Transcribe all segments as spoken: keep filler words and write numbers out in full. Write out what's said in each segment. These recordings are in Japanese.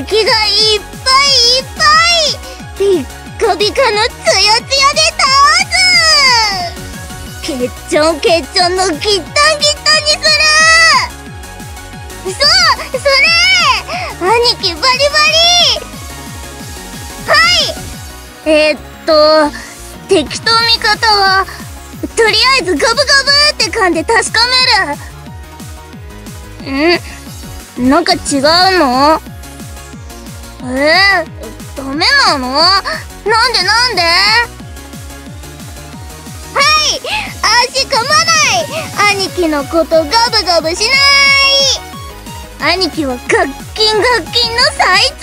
敵がいっぱいいっぱい、ピッカピカのツヤツヤで倒す、ケッチョンケッチョンのギッタンギッタンにする、そうそれ兄貴バリバリ。はい、えー、っと敵と味方はとりあえずガブガブって感じで確かめる。んなんか違うの？えー、ダメなの？なんでなんで？はい！足噛まない！兄貴のことガブガブしない！兄貴はガッキンガッキンの最強！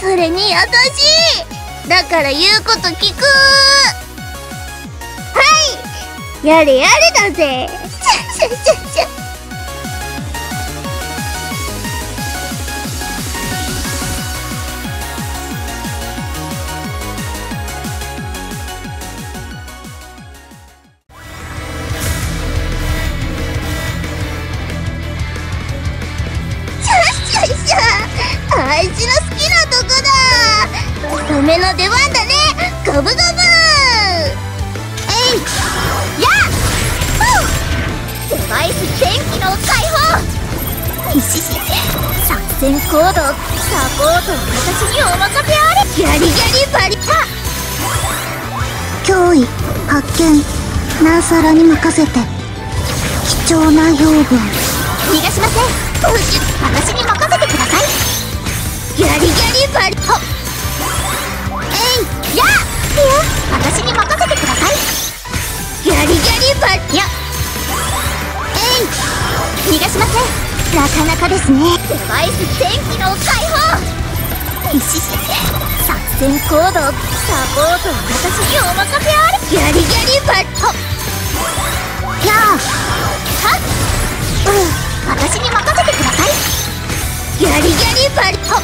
それに優しい！だから言うこと聞く！はい！やれやれだぜ！シュッシュッシュッシュッ。大事な好きなとこだ。サメの出番だね、ガブガブ。えいやっデバイス電気の解放。ひしひし作戦行動、サポートは私にお任せあれ。やりやりバリパ脅威発見、ナーサラに任せて。貴重な養分逃がしません。私に任せてください。やりやりバリホ。えいやっ私に任せてください。やりやりバリやえい逃がしません。なかなかですね。デバイス電気の解放。ひしひし作戦行動、サポートは私にお任せあれ。やりやりバリホやーはっうん私に任せてください。やりやりバリホ。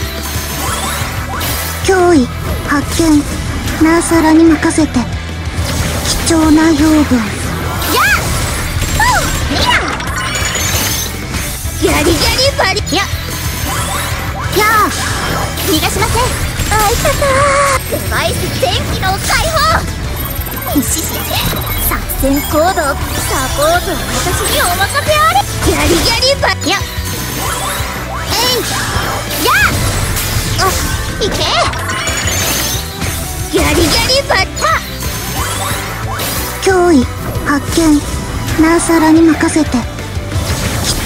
脅威発見、ナーサラに任せて。貴重な養分やっやりやりバリややあ逃がしません。あいたたーデバイス電気の解放。ひしひし作戦行動、サポートは私にお任せあれ。やりやりバリややっあいけ。やりやりバッタ脅威発見、ナーサラに任せて。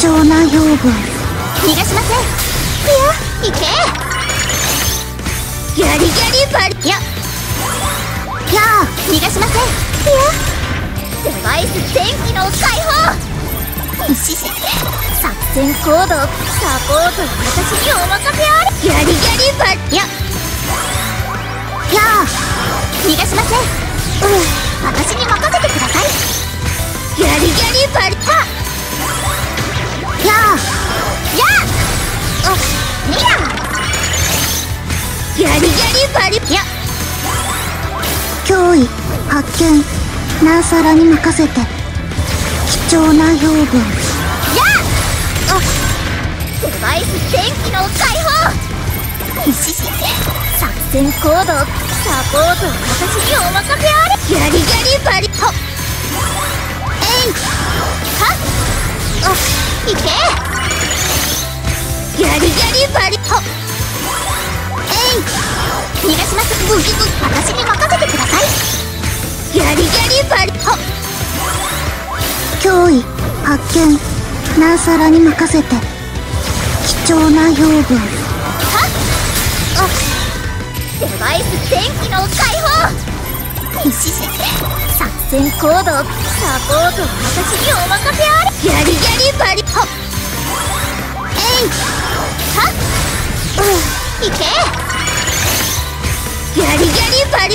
貴重な養分逃がしません。いやいけ。やりやりバッややあ逃がしません。いやデバイス電気の解放。ひしひし作戦行動、サポートは私にお任せあれ。やりやりバリややあ逃がしません。うん私に任せてください。やりやりバリパやあやああミラやりやりバリや脅威発見、ナーサラに任せて。貴重な養分やっあデバイス電気の解放。ひしひし作戦行動、サポートは私にお任せあれ。やりやりバリホえいはっあいけ。やりやりバリホえい逃がします。ブギブギ私に任せてください。やりやりバリホ脅威発見、ナーサラに任せて。貴重な養分はっあデバイス電気の解放。ひしひし作戦行動、サポートは私にお任せあれ。やりやりバリホえいはっうんいけ。やりやりバリ